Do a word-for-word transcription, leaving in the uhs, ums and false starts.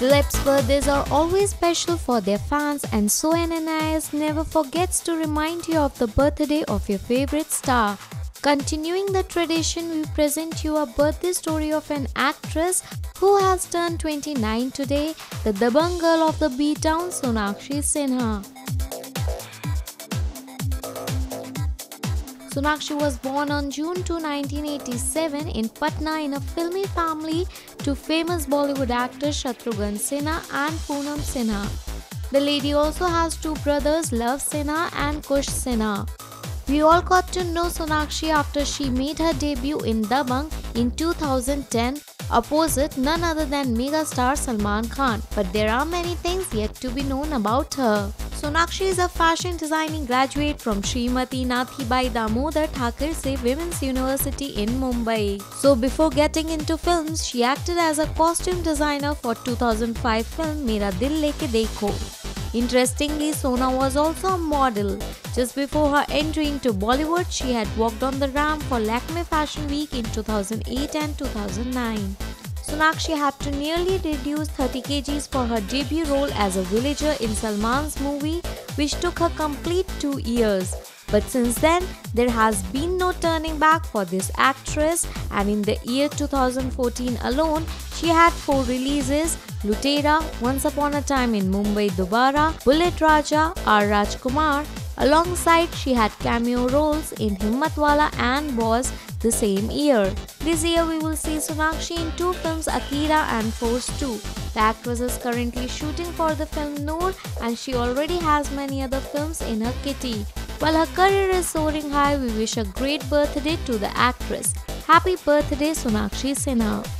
Celebs' birthdays are always special for their fans, and so N N I S never forgets to remind you of the birthday of your favorite star. Continuing the tradition, we present you a birthday story of an actress who has turned twenty-nine today, the Dabangg girl of the B-town, Sonakshi Sinha. Sonakshi was born on June second, nineteen eighty-seven in Patna in a filmy family to famous Bollywood actors Shatrughan Sinha and Poonam Sinha. The lady also has two brothers, Love Sinha and Kush Sinha. We all got to know Sonakshi after she made her debut in Dabangg in two thousand ten opposite none other than megastar Salman Khan, but there are many things yet to be known about her. Sonakshi is a fashion designing graduate from Shrimati Nathibai Damodar Thackersey Women's University in Mumbai. So before getting into films, she acted as a costume designer for two thousand five film Mera Dil Leke Dekho. Interestingly, Sona was also a model. Just before her entry into Bollywood, she had walked on the ramp for Lakme Fashion Week in two thousand eight and two thousand nine. Sonakshi had to nearly reduce thirty kilograms for her debut role as a villager in Salman's movie, which took her complete two years. But since then, there has been no turning back for this actress, and in the year two thousand fourteen alone, she had four releases: Lutera, Once Upon a Time in Mumbai, Dubara, Bullet Raja, R. Rajkumar. Alongside, she had cameo roles in Himmatwala and Boss the same year. This year, we will see Sonakshi in two films, Akira and Force two. The actress is currently shooting for the film Noor, and she already has many other films in her kitty. While her career is soaring high, we wish a great birthday to the actress. Happy birthday, Sonakshi Sinha.